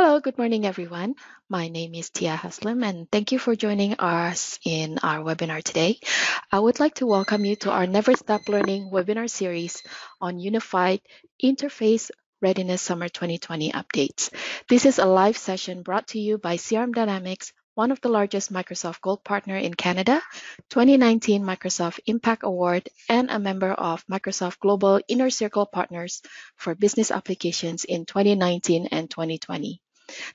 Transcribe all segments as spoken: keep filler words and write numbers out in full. Hello, good morning, everyone. My name is Tia Haslam, and thank you for joining us in our webinar today. I would like to welcome you to our Never Stop Learning webinar series on Unified Interface Readiness Summer twenty twenty Updates. This is a live session brought to you by C R M Dynamics, one of the largest Microsoft Gold Partner in Canada, twenty nineteen Microsoft Impact Award, and a member of Microsoft Global Inner Circle Partners for Business Applications in twenty nineteen and twenty twenty.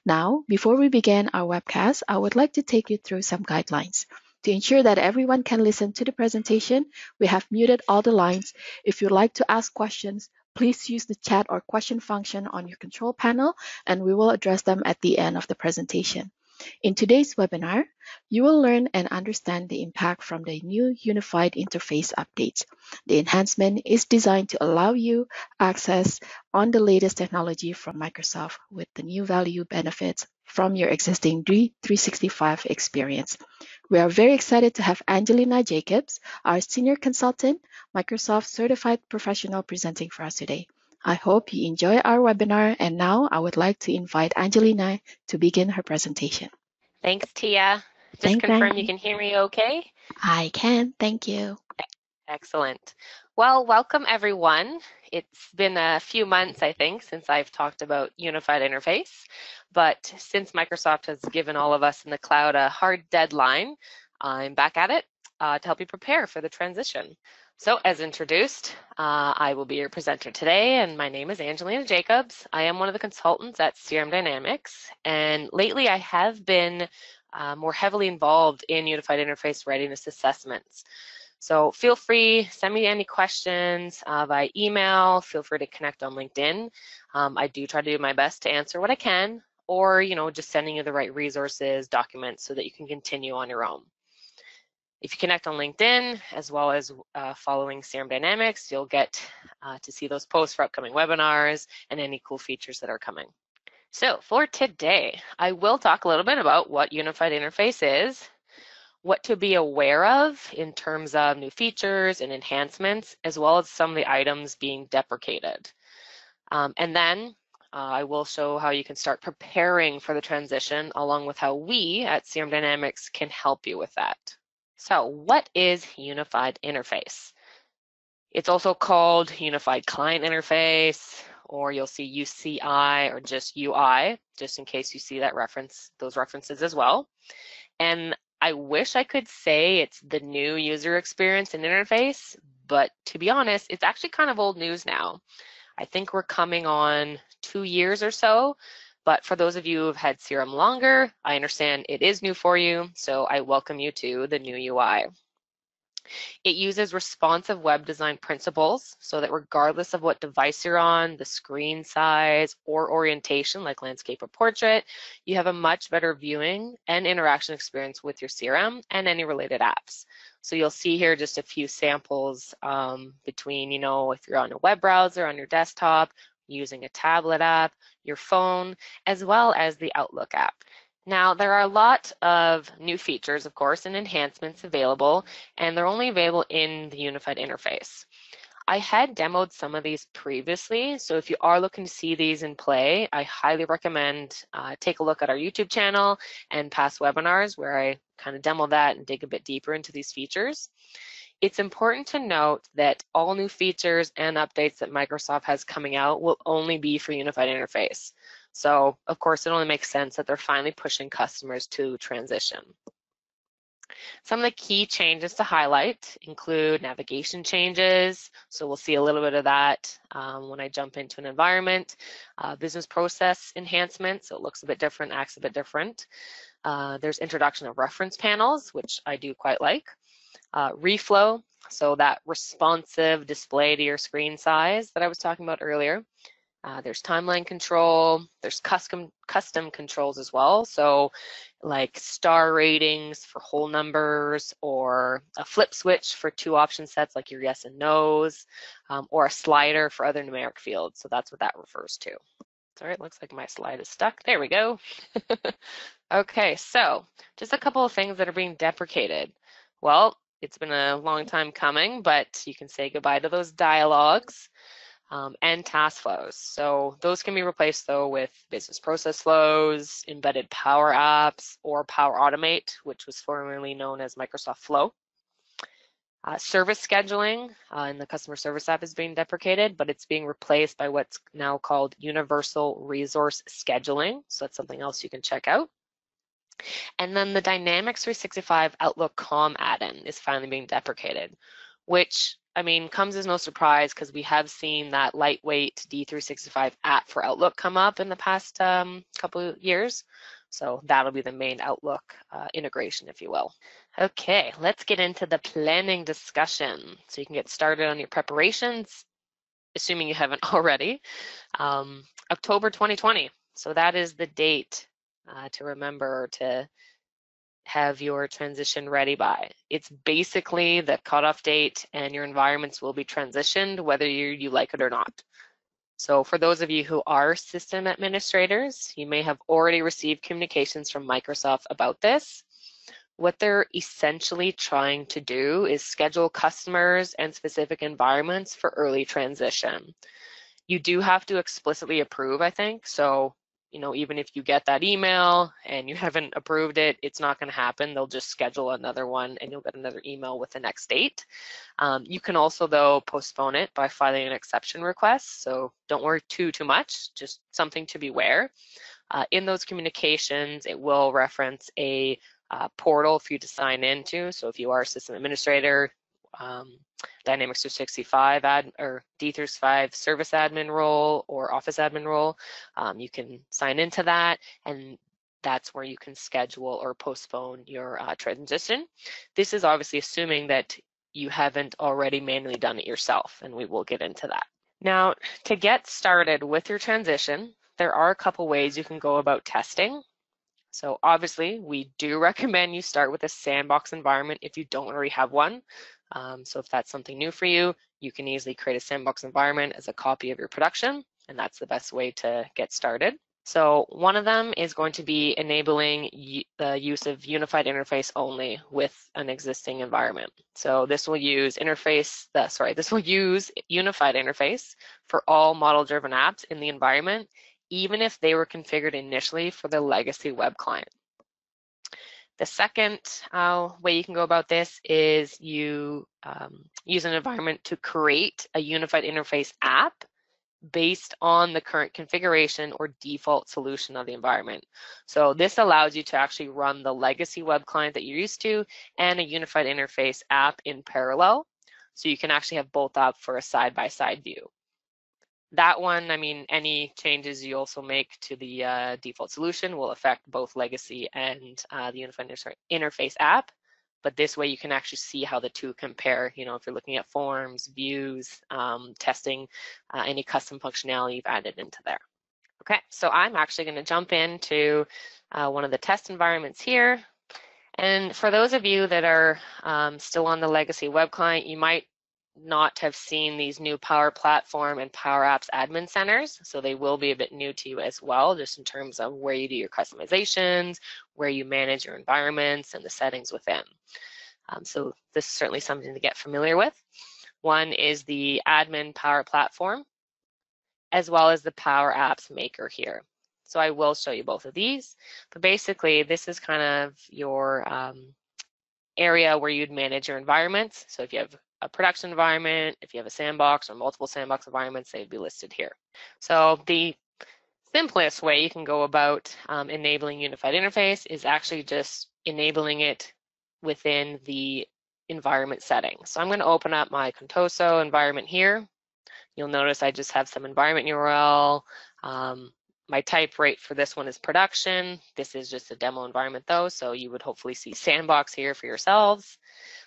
Now, before we begin our webcast, I would like to take you through some guidelines. To ensure that everyone can listen to the presentation, we have muted all the lines. If you'd like to ask questions, please use the chat or question function on your control panel, and we will address them at the end of the presentation. In today's webinar, you will learn and understand the impact from the new Unified Interface updates. The enhancement is designed to allow you access on the latest technology from Microsoft with the new value benefits from your existing three sixty-five experience. We are very excited to have Angelina Jacobs, our Senior Consultant, Microsoft Certified Professional, presenting for us today. I hope you enjoy our webinar, and now I would like to invite Angelina to begin her presentation. Thanks, Tia. Just thank confirm you. you can hear me okay? I can, thank you. Excellent. Well, welcome everyone. It's been a few months, I think, since I've talked about Unified Interface, but since Microsoft has given all of us in the cloud a hard deadline, I'm back at it uh, to help you prepare for the transition. So as introduced, uh, I will be your presenter today, and my name is Angelina Jacobs. I am one of the consultants at C R M Dynamics, and lately I have been uh, more heavily involved in Unified Interface Readiness Assessments. So feel free, send me any questions uh, by email, feel free to connect on LinkedIn. Um, I do try to do my best to answer what I can, or you know, just sending you the right resources, documents, so that you can continue on your own. If you connect on LinkedIn, as well as uh, following C R M Dynamics, you'll get uh, to see those posts for upcoming webinars and any cool features that are coming. So for today, I will talk a little bit about what Unified Interface is, what to be aware of in terms of new features and enhancements, as well as some of the items being deprecated. Um, and then uh, I will show how you can start preparing for the transition, along with how we at C R M Dynamics can help you with that. So what is Unified Interface? It's also called Unified Client Interface, or you'll see U C I or just U I, just in case you see that reference, those references as well. And I wish I could say it's the new user experience and interface, but to be honest, it's actually kind of old news now. I think we're coming on two years or so. But for those of you who've had C R M longer, I understand it is new for you, so I welcome you to the new U I. It uses responsive web design principles so that regardless of what device you're on, the screen size or orientation like landscape or portrait, you have a much better viewing and interaction experience with your C R M and any related apps. So you'll see here just a few samples um, between, you know, if you're on a web browser, on your desktop, using a tablet app, your phone, as well as the Outlook app. Now, there are a lot of new features, of course, and enhancements available, and they're only available in the Unified Interface. I had demoed some of these previously, so if you are looking to see these in play, I highly recommend uh, take a look at our YouTube channel and past webinars where I kind of demo that and dig a bit deeper into these features. It's important to note that all new features and updates that Microsoft has coming out will only be for Unified Interface. So, of course, it only makes sense that they're finally pushing customers to transition. Some of the key changes to highlight include navigation changes, so we'll see a little bit of that um, when I jump into an environment. Uh, business process enhancements, so it looks a bit different, acts a bit different. Uh, there's introduction of reference panels, which I do quite like. Uh, reflow, so that responsive display to your screen size that I was talking about earlier. Uh, there's timeline control, there's custom custom controls as well, so like star ratings for whole numbers, or a flip switch for two option sets like your yes and no's, um, or a slider for other numeric fields, so that's what that refers to. Sorry, it looks like my slide is stuck. There we go. Okay, so just a couple of things that are being deprecated. Well, it's been a long time coming, but you can say goodbye to those dialogues. um, and task flows. So those can be replaced though with business process flows, embedded Power Apps, or Power Automate, which was formerly known as Microsoft Flow. Uh, service scheduling uh, in the customer service app is being deprecated, but it's being replaced by what's now called universal resource scheduling. So that's something else you can check out. And then the Dynamics three sixty-five Outlook Calm add-in is finally being deprecated, which, I mean, comes as no surprise because we have seen that lightweight D three sixty-five app for Outlook come up in the past um, couple of years. So that'll be the main Outlook uh, integration, if you will. Okay, let's get into the planning discussion. So you can get started on your preparations, assuming you haven't already. Um, October twenty twenty, so that is the date uh, to remember to have your transition ready by. It's basically the cutoff date, and your environments will be transitioned whether you, you like it or not. So for those of you who are system administrators, you may have already received communications from Microsoft about this. What they're essentially trying to do is schedule customers and specific environments for early transition. You do have to explicitly approve, I think. So, you know, even if you get that email and you haven't approved it, it's not going to happen. They'll just schedule another one and you'll get another email with the next date. Um, you can also, though, postpone it by filing an exception request. So don't worry too, too much, just something to beware. Uh, in those communications, it will reference a Uh, portal for you to sign into. So if you are a system administrator, um, Dynamics three sixty-five ad, or D three sixty-five service admin role or office admin role, um, you can sign into that, and that's where you can schedule or postpone your uh, transition. This is obviously assuming that you haven't already manually done it yourself, and we will get into that. Now, to get started with your transition, there are a couple ways you can go about testing. So obviously, we do recommend you start with a sandbox environment if you don't already have one. Um, so if that's something new for you, you can easily create a sandbox environment as a copy of your production, and that's the best way to get started. So one of them is going to be enabling the use of unified interface only with an existing environment. So this will use interface, uh, sorry, this will use unified interface for all model-driven apps in the environment, even if they were configured initially for the legacy web client. The second uh, way you can go about this is you um, use an environment to create a unified interface app based on the current configuration or default solution of the environment. So this allows you to actually run the legacy web client that you're used to and a unified interface app in parallel. So you can actually have both up for a side-by-side view. That one, I mean, any changes you also make to the uh, default solution will affect both legacy and uh, the unified interface app. But this way you can actually see how the two compare, you know, if you're looking at forms, views, um, testing, uh, any custom functionality you've added into there. Okay, so I'm actually gonna jump into uh, one of the test environments here. And for those of you that are um, still on the legacy web client, you might not have seen these new Power Platform and Power Apps admin centers, so they will be a bit new to you as well, just in terms of where you do your customizations, where you manage your environments, and the settings within. Um, so this is certainly something to get familiar with. One is the admin Power Platform, as well as the Power Apps Maker here. So I will show you both of these, but basically this is kind of your um, area where you'd manage your environments. So if you have a production environment, if you have a sandbox or multiple sandbox environments, they'd be listed here. So the simplest way you can go about um, enabling unified interface is actually just enabling it within the environment setting. So I'm going to open up my Contoso environment here. You'll notice I just have some environment U R L. Um, my type rate for this one is production. This is just a demo environment though, so you would hopefully see sandbox here for yourselves.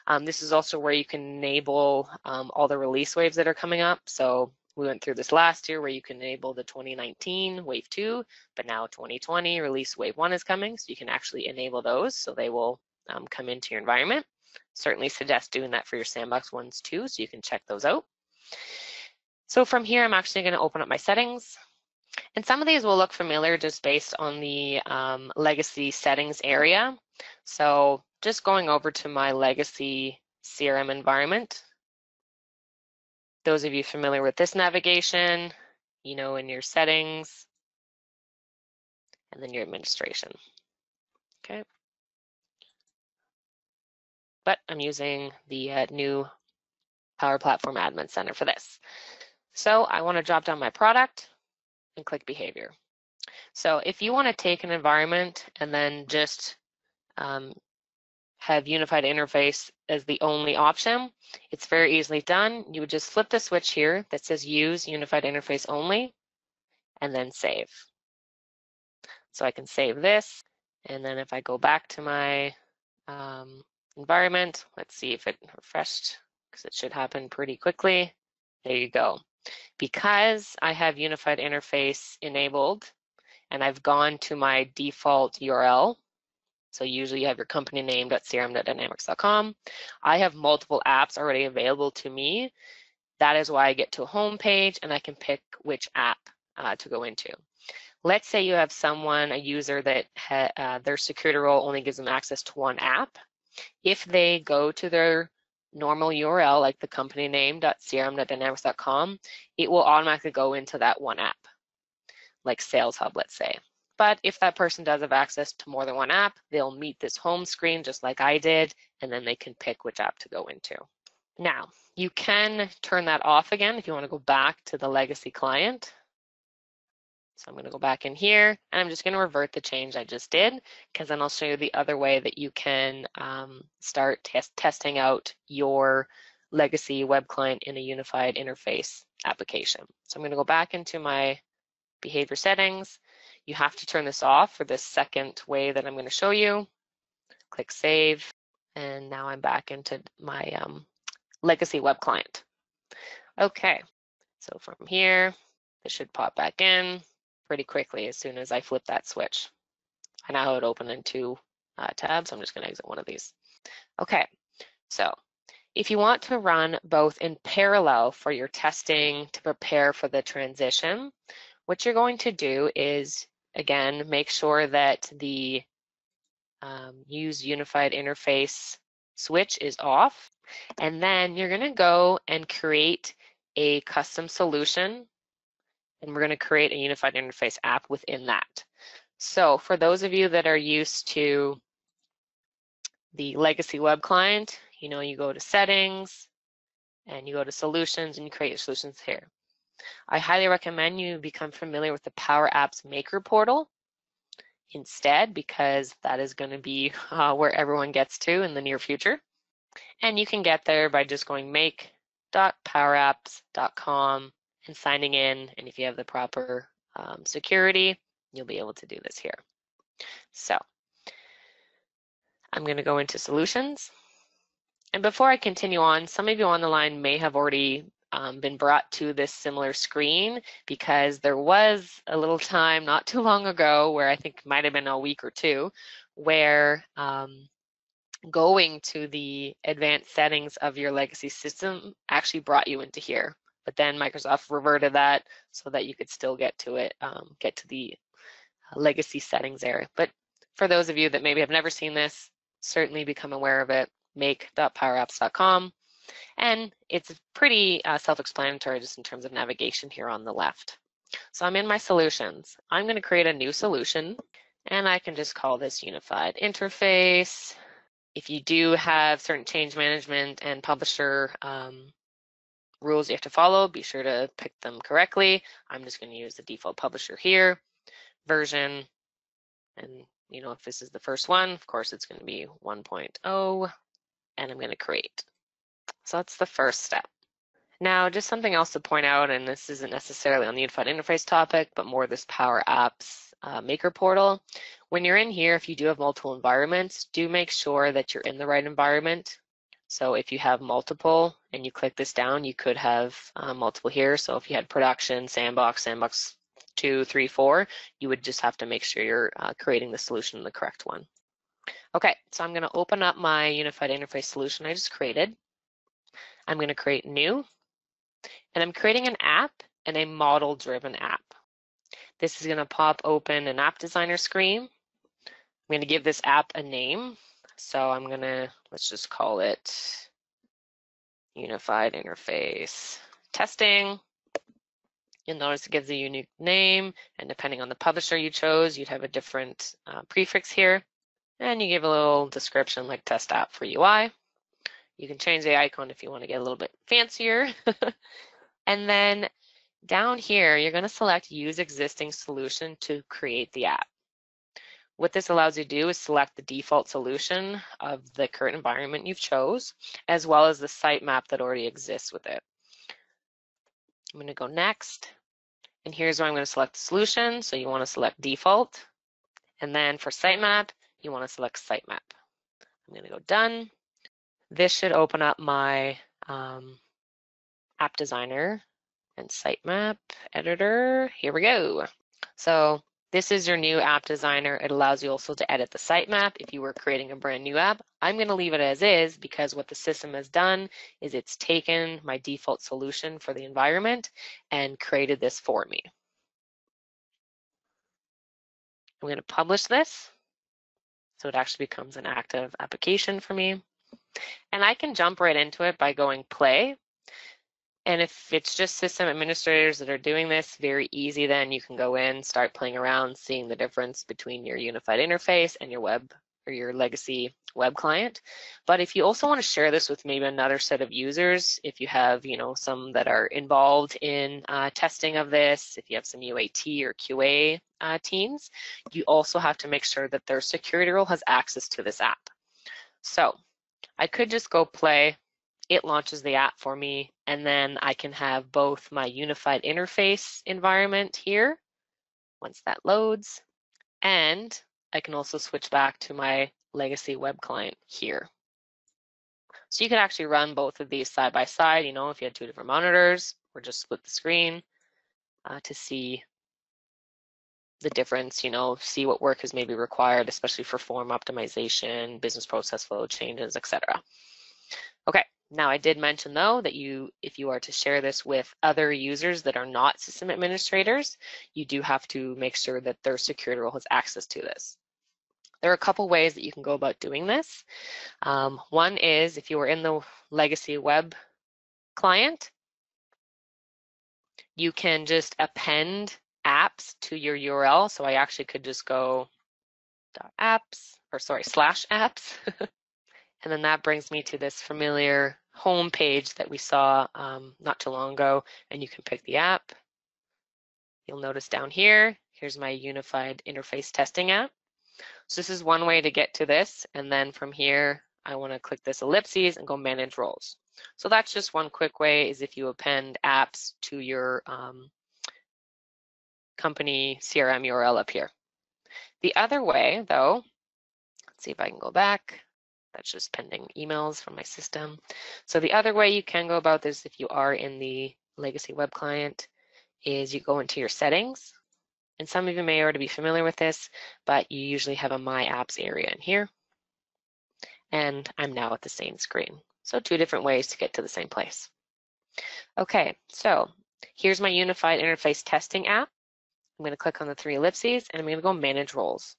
Um, this is also where you can enable um, all the release waves that are coming up. So we went through this last year where you can enable the twenty nineteen wave two, but now twenty twenty release wave one is coming. So you can actually enable those. So they will um, come into your environment. Certainly suggest doing that for your sandbox ones too. So you can check those out. So from here, I'm actually going to open up my settings. And some of these will look familiar just based on the um, legacy settings area. So just going over to my legacy C R M environment. Those of you familiar with this navigation, you know, in your settings, and then your administration. Okay. But I'm using the uh, new Power Platform Admin Center for this. So I want to drop down my product and click behavior. So if you want to take an environment and then just um, have Unified Interface as the only option, it's very easily done. You would just flip the switch here that says use Unified Interface only, and then save. So I can save this, and then if I go back to my um, environment, let's see if it refreshed, because it should happen pretty quickly. There you go. Because I have Unified Interface enabled, and I've gone to my default U R L, so usually you have your company name, .crm dot dynamics dot com. I have multiple apps already available to me. That is why I get to a home page and I can pick which app uh, to go into. Let's say you have someone, a user that ha uh, their security role only gives them access to one app. If they go to their normal U R L, like the company name, .crm dot dynamics dot com, it will automatically go into that one app, like Sales Hub, let's say. But if that person does have access to more than one app, they'll meet this home screen just like I did, and then they can pick which app to go into. Now, you can turn that off again if you want to go back to the legacy client. So I'm going to go back in here, and I'm just going to revert the change I just did, because then I'll show you the other way that you can um, start test testing out your legacy web client in a Unified Interface application. So I'm going to go back into my behavior settings. You have to turn this off for this second way that I'm going to show you. Click save, and now I'm back into my um, legacy web client. Okay, so from here, this should pop back in pretty quickly as soon as I flip that switch. I now have it open in two uh, tabs. I'm just going to exit one of these. Okay, so if you want to run both in parallel for your testing to prepare for the transition, what you're going to do is, again, make sure that the um, Use Unified Interface switch is off, and then you're going to go and create a custom solution, and we're going to create a Unified Interface app within that. So for those of you that are used to the legacy web client, you know, you go to settings, and you go to solutions, and you create your solutions here. I highly recommend you become familiar with the Power Apps Maker portal instead, because that is going to be uh, where everyone gets to in the near future. And you can get there by just going make dot power apps dot com and signing in. And if you have the proper um, security, you'll be able to do this here. So I'm going to go into solutions. And before I continue on, some of you on the line may have already Um, been brought to this similar screen, because there was a little time not too long ago where I think might have been a week or two where um, going to the advanced settings of your legacy system actually brought you into here, but then Microsoft reverted that so that you could still get to it, um, get to the legacy settings area. But for those of you that maybe have never seen this, certainly become aware of it, make dot power apps dot com. And it's pretty uh, self-explanatory just in terms of navigation here on the left. So I'm in my solutions. I'm going to create a new solution, and I can just call this Unified Interface. If you do have certain change management and publisher um, rules you have to follow, be sure to pick them correctly. I'm just going to use the default publisher here, version, and you know, if this is the first one, of course it's going to be one point oh, and I'm going to create. So that's the first step. Now, just something else to point out, and this isn't necessarily on the Unified Interface topic, but more this Power Apps uh, Maker portal. When you're in here, if you do have multiple environments, do make sure that you're in the right environment. So if you have multiple and you click this down, you could have uh, multiple here. So if you had production, sandbox, sandbox two, three, four, you would just have to make sure you're uh, creating the solution, the correct one. Okay, so I'm going to open up my Unified Interface solution I just created. I'm going to create new, and I'm creating an app and a model-driven app. This is going to pop open an app designer screen. I'm going to give this app a name. So I'm going to, let's just call it Unified Interface testing. You'll notice it gives a unique name, and depending on the publisher you chose, you'd have a different uh, prefix here. And you give a little description like test app for U I. You can change the icon if you want to get a little bit fancier. And then down here, you're going to select use existing solution to create the app. What this allows you to do is select the default solution of the current environment you've chose, as well as the sitemap that already exists with it. I'm going to go next, and here's where I'm going to select solution. So you want to select default, and then for sitemap, you want to select sitemap. I'm going to go done. This should open up my um, app designer and sitemap editor. Here we go. So this is your new app designer. It allows you also to edit the sitemap if you were creating a brand new app. I'm going to leave it as is because what the system has done is it's taken my default solution for the environment and created this for me. I'm going to publish this so it actually becomes an active application for me. And I can jump right into it by going play. And if it's just system administrators that are doing this, very easy, then you can go in, start playing around, seeing the difference between your unified interface and your web or your legacy web client. But if you also want to share this with maybe another set of users, if you have, you know, some that are involved in uh, testing of this, if you have some U A T or Q A uh, teams, you also have to make sure that their security role has access to this app. So I could just go play. It launches the app for me, and then I can have both my unified interface environment here once that loads, and I can also switch back to my legacy web client here. So you can actually run both of these side by side, you know, if you had two different monitors, or just split the screen uh, to see the difference, you know, see what work is maybe required, especially for form optimization, business process flow changes, et cetera. Okay. Now, I did mention, though, that you, if you are to share this with other users that are not system administrators, you do have to make sure that their security role has access to this. There are a couple ways that you can go about doing this. Um, one is if you were in the legacy web client, you can just append apps to your U R L. So I actually could just go .apps, or sorry, slash apps. And then that brings me to this familiar home page that we saw um, not too long ago, and you can pick the app. You'll notice down here, here's my unified interface testing app. So this is one way to get to this, and then from here, I want to click this ellipses and go manage roles. So that's just one quick way, is if you append apps to your um, company C R M U R L up here. The other way, though, let's see if I can go back. That's just pending emails from my system. So the other way you can go about this, if you are in the legacy web client, is you go into your settings. And some of you may already be familiar with this, but you usually have a My Apps area in here. And I'm now at the same screen. So two different ways to get to the same place. Okay, so here's my unified interface testing app. I'm going to click on the three ellipses, and I'm going to go manage roles.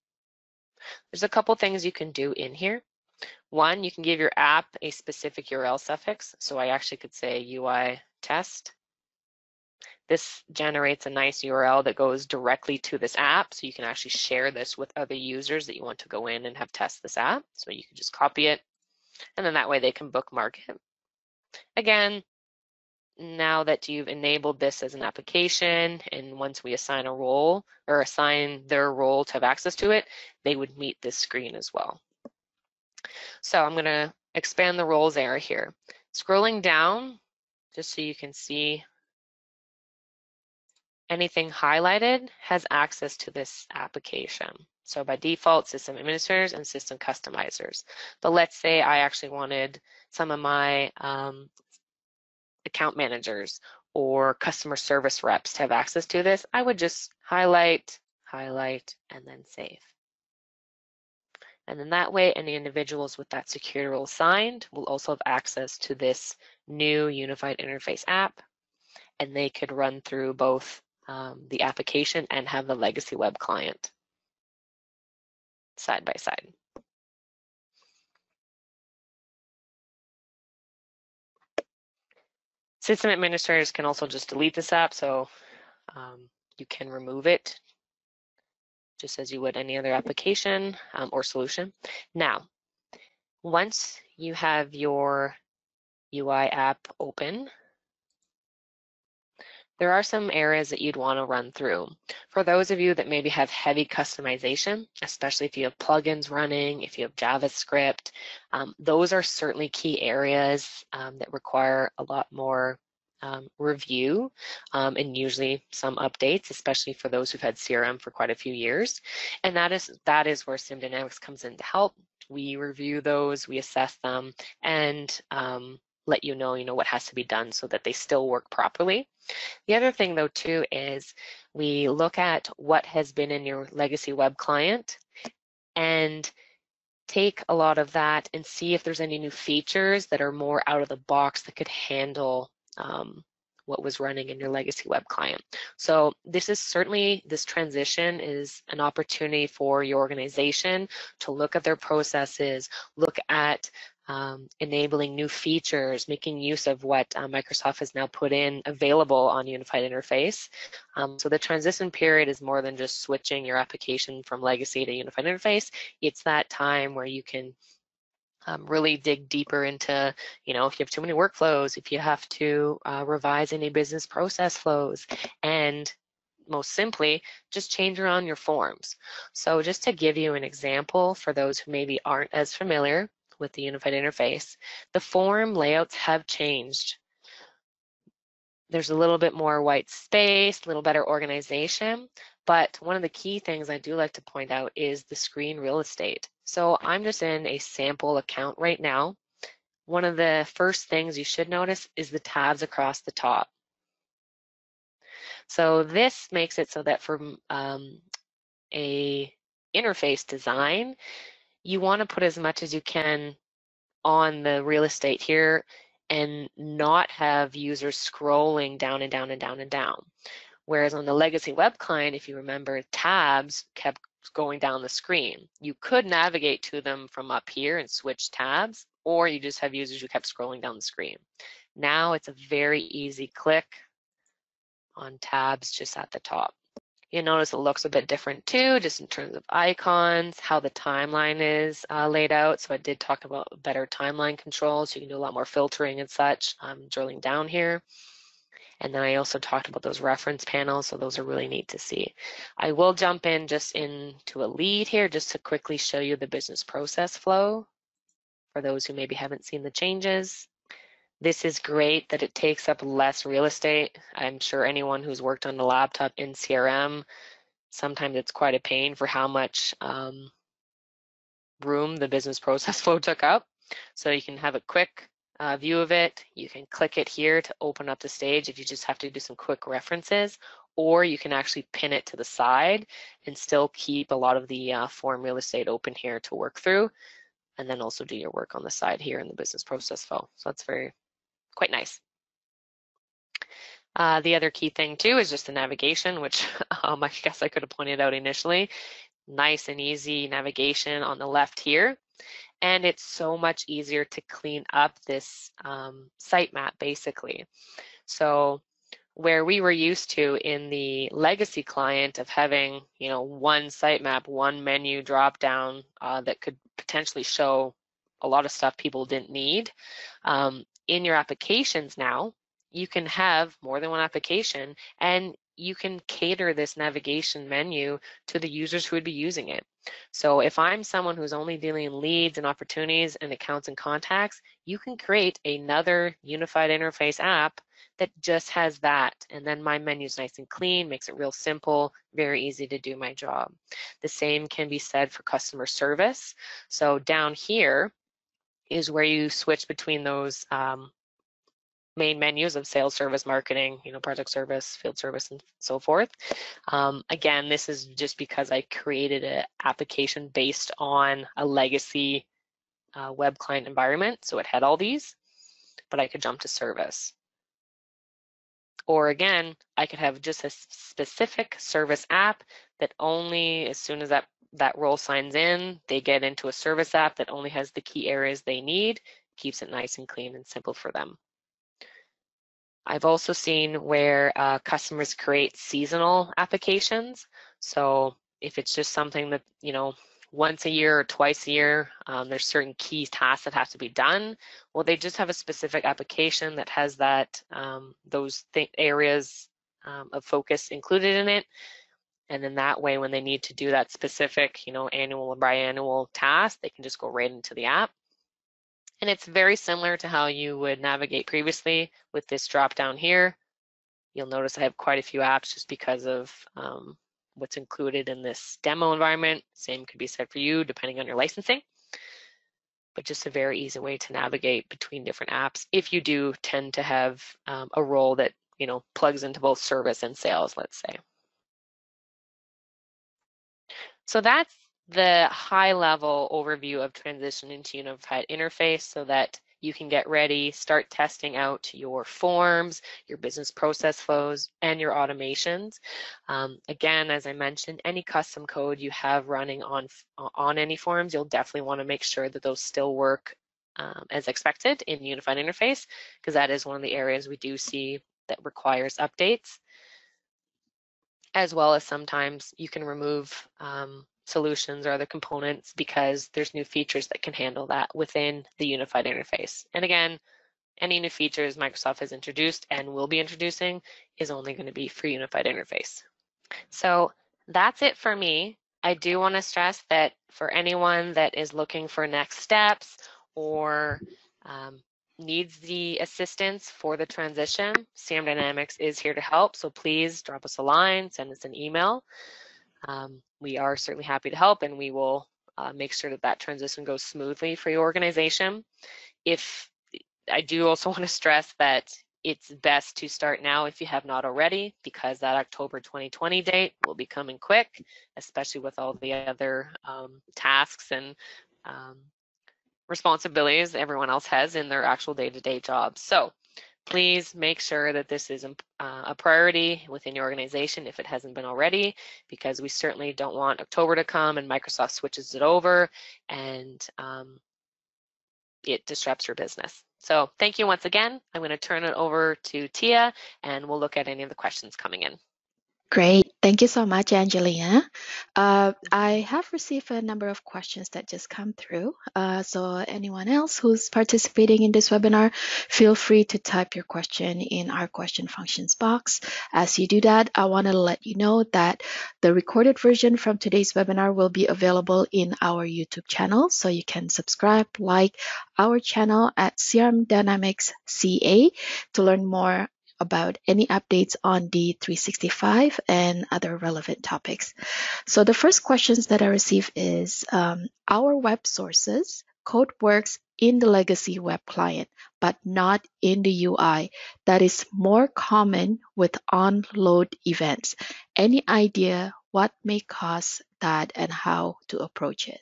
There's a couple things you can do in here. One, you can give your app a specific U R L suffix. So I actually could say U I test. This generates a nice U R L that goes directly to this app. So you can actually share this with other users that you want to go in and have test this app. So you can just copy it. And then that way they can bookmark it. Again, now that you've enabled this as an application, and once we assign a role or assign their role to have access to it, they would meet this screen as well. So I'm going to expand the roles area here. Scrolling down, just so you can see anything highlighted has access to this application. So by default, system administrators and system customizers. But let's say I actually wanted some of my um, account managers or customer service reps to have access to this. I would just highlight, highlight, and then save. And then that way, any individuals with that security role assigned will also have access to this new unified interface app, and they could run through both um, the application and have the legacy web client side by side. System administrators can also just delete this app, so um, you can remove it just as you would any other application um, or solution. Now, once you have your U I app open, there are some areas that you'd want to run through. For those of you that maybe have heavy customization, especially if you have plugins running, if you have JavaScript, um, those are certainly key areas um, that require a lot more um, review um, and usually some updates, especially for those who've had C R M for quite a few years. And that is, that is where SimDynamics comes in to help. We review those, we assess them, and um, let you know, you know, what has to be done so that they still work properly. The other thing though too is we look at what has been in your legacy web client and take a lot of that and see if there's any new features that are more out of the box that could handle um, what was running in your legacy web client. So this is certainly, this transition is an opportunity for your organization to look at their processes, look at Um, enabling new features, making use of what uh, Microsoft has now put in available on Unified Interface. Um, so the transition period is more than just switching your application from legacy to Unified Interface. It's that time where you can um, really dig deeper into, you know, if you have too many workflows, if you have to uh, revise any business process flows, and most simply, just change around your forms. So just to give you an example for those who maybe aren't as familiar with the Unified Interface, the form layouts have changed. There's a little bit more white space, a little better organization, but one of the key things I do like to point out is the screen real estate. So I'm just in a sample account right now. One of the first things you should notice is the tabs across the top. So this makes it so that for um, a interface design, you want to put as much as you can on the real estate here and not have users scrolling down and down and down and down. Whereas on the legacy web client, if you remember, tabs kept going down the screen. You could navigate to them from up here and switch tabs, or you just have users who kept scrolling down the screen. Now it's a very easy click on tabs just at the top. You notice it looks a bit different too, just in terms of icons, how the timeline is uh, laid out. So I did talk about better timeline controls. You can do a lot more filtering and such, um, drilling down here. And then I also talked about those reference panels. So those are really neat to see. I will jump in just into a lead here just to quickly show you the business process flow for those who maybe haven't seen the changes. This is great that it takes up less real estate. I'm sure anyone who's worked on a laptop in C R M, sometimes it's quite a pain for how much um, room the business process flow took up. So you can have a quick uh, view of it. You can click it here to open up the stage if you just have to do some quick references, or you can actually pin it to the side and still keep a lot of the uh, form real estate open here to work through, and then also do your work on the side here in the business process flow. So that's very quite nice. Uh, the other key thing too is just the navigation, which um, I guess I could have pointed out initially. Nice and easy navigation on the left here. And it's so much easier to clean up this um, sitemap basically. So where we were used to in the legacy client of having, you know, one sitemap, one menu drop down uh, that could potentially show a lot of stuff people didn't need. Um, In your applications now, you can have more than one application, and you can cater this navigation menu to the users who would be using it. So if I'm someone who's only dealing in leads and opportunities and accounts and contacts, you can create another Unified Interface app that just has that, and then my menu's nice and clean, makes it real simple, very easy to do my job. The same can be said for customer service. So down here is where you switch between those um, main menus of sales, service, marketing, you know, project service, field service, and so forth. Um, again, this is just because I created an application based on a legacy uh, web client environment, so it had all these, but I could jump to service. Or again, I could have just a specific service app that only as soon as that that role signs in, they get into a service app that only has the key areas they need, keeps it nice and clean and simple for them. I've also seen where uh, customers create seasonal applications. So if it's just something that, you know, once a year or twice a year, um, there's certain key tasks that have to be done. Well, they just have a specific application that has that um, those th areas um, of focus included in it. And then that way, when they need to do that specific, you know, annual or biannual task, they can just go right into the app. And it's very similar to how you would navigate previously with this drop down here. You'll notice I have quite a few apps just because of um, what's included in this demo environment. Same could be said for you, depending on your licensing. But just a very easy way to navigate between different apps if you do tend to have um, a role that, you know, plugs into both service and sales, let's say. So that's the high-level overview of transitioning to Unified Interface so that you can get ready, start testing out your forms, your business process flows, and your automations. Um, again, as I mentioned, any custom code you have running on, on any forms, you'll definitely want to make sure that those still work um, as expected in Unified Interface, because that is one of the areas we do see that requires updates. As well as sometimes you can remove um, solutions or other components because there's new features that can handle that within the Unified Interface. And again, any new features Microsoft has introduced and will be introducing is only going to be for Unified Interface. So that's it for me. I do want to stress that for anyone that is looking for next steps or um, needs the assistance for the transition, C M Dynamics is here to help. So please drop us a line, send us an email. Um, we are certainly happy to help, and we will uh, make sure that that transition goes smoothly for your organization. If I do also want to stress that it's best to start now if you have not already, because that October twenty twenty date will be coming quick, especially with all the other um, tasks and um, responsibilities everyone else has in their actual day-to-day jobs. So please make sure that this is a priority within your organization if it hasn't been already, because we certainly don't want October to come and Microsoft switches it over and um, it disrupts your business. So thank you once again. I'm going to turn it over to Tia, and we'll look at any of the questions coming in. Great. Thank you so much, Angelina. Uh, I have received a number of questions that just come through. Uh, so anyone else who's participating in this webinar, feel free to type your question in our question functions box. As you do that, I want to let you know that the recorded version from today's webinar will be available in our YouTube channel. So you can subscribe, like our channel at C M Dynamics C A to learn more about any updates on D three sixty-five and other relevant topics. So the first questions that I receive is, um, our web sources code works in the legacy web client, but not in the U I. That is more common with on-load events. Any idea what may cause that and how to approach it?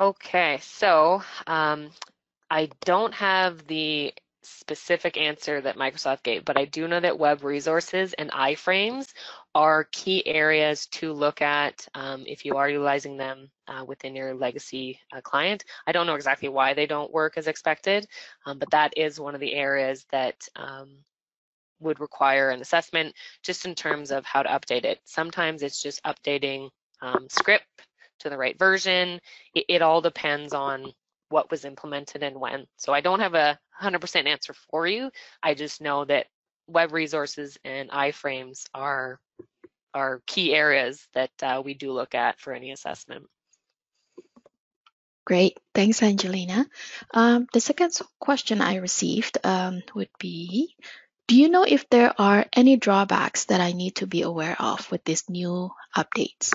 Okay, so um, I don't have the specific answer that Microsoft gave, but I do know that web resources and iframes are key areas to look at um, if you are utilizing them uh, within your legacy uh, client. I don't know exactly why they don't work as expected, um, but that is one of the areas that um, would require an assessment just in terms of how to update it. Sometimes it's just updating um, script to the right version. It, it all depends on what was implemented and when. So I don't have a one hundred percent answer for you. I just know that web resources and iframes are, are key areas that uh, we do look at for any assessment. Great, thanks, Angelina. Um, the second question I received um, would be, do you know if there are any drawbacks that I need to be aware of with these new updates?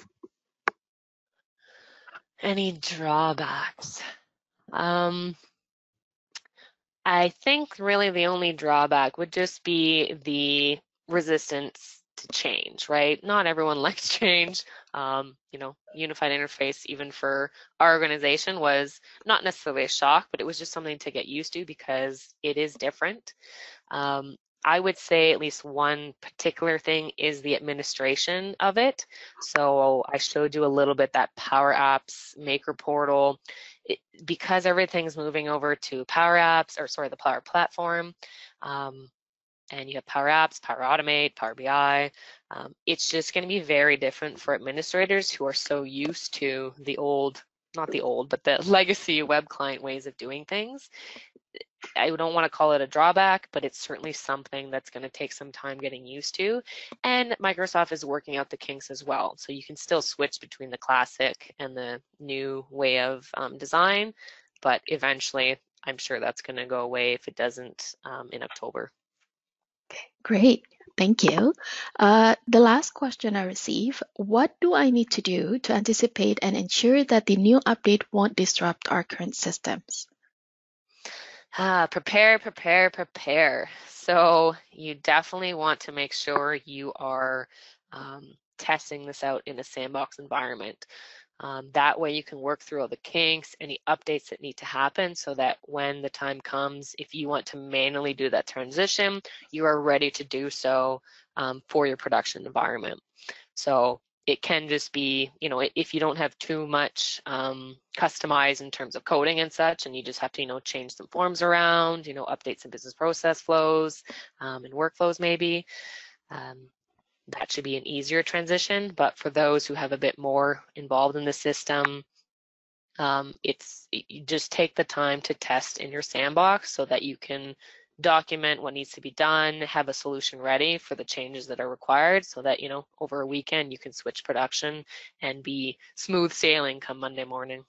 Any drawbacks? Um, I think really the only drawback would just be the resistance to change, right? Not everyone likes change. Um, you know, Unified Interface, even for our organization, was not necessarily a shock, but it was just something to get used to because it is different. Um, I would say at least one particular thing is the administration of it. So I showed you a little bit that Power Apps Maker Portal. It, because everything's moving over to Power Apps, or sorry, the Power Platform, um, and you have Power Apps, Power Automate, Power B I, um, it's just going to be very different for administrators who are so used to the old, not the old, but the legacy web client ways of doing things. I don't want to call it a drawback, but it's certainly something that's going to take some time getting used to. And Microsoft is working out the kinks as well. So you can still switch between the classic and the new way of um, design, but eventually I'm sure that's going to go away if it doesn't um, in October. Great. Thank you. Uh, the last question I received, what do I need to do to anticipate and ensure that the new update won't disrupt our current systems? Ah, prepare, prepare, prepare. So you definitely want to make sure you are um, testing this out in a sandbox environment. Um, that way you can work through all the kinks, any updates that need to happen, so that when the time comes, if you want to manually do that transition, you are ready to do so um, for your production environment. So it can just be, you know, if you don't have too much um, customized in terms of coding and such, and you just have to, you know, change some forms around, you know, update some business process flows um, and workflows maybe. Um, That should be an easier transition, but for those who have a bit more involved in the system, um, it's you just take the time to test in your sandbox so that you can document what needs to be done, have a solution ready for the changes that are required, so that, you know, over a weekend you can switch production and be smooth sailing come Monday morning.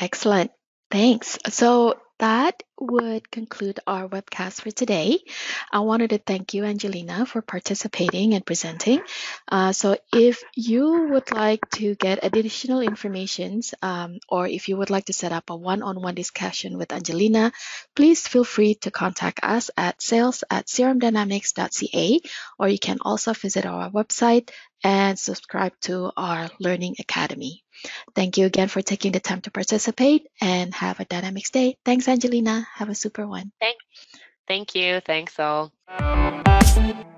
Excellent. Thanks. So that would conclude our webcast for today. I wanted to thank you, Angelina, for participating and presenting. Uh, so if you would like to get additional information, um, or if you would like to set up a one-on-one discussion with Angelina, please feel free to contact us at sales at C R M dynamics dot C A, or you can also visit our website and subscribe to our Learning Academy. Thank you again for taking the time to participate, and have a Dynamics day. Thanks, Angelina. Have a super one. Thank, thank you. Thanks all.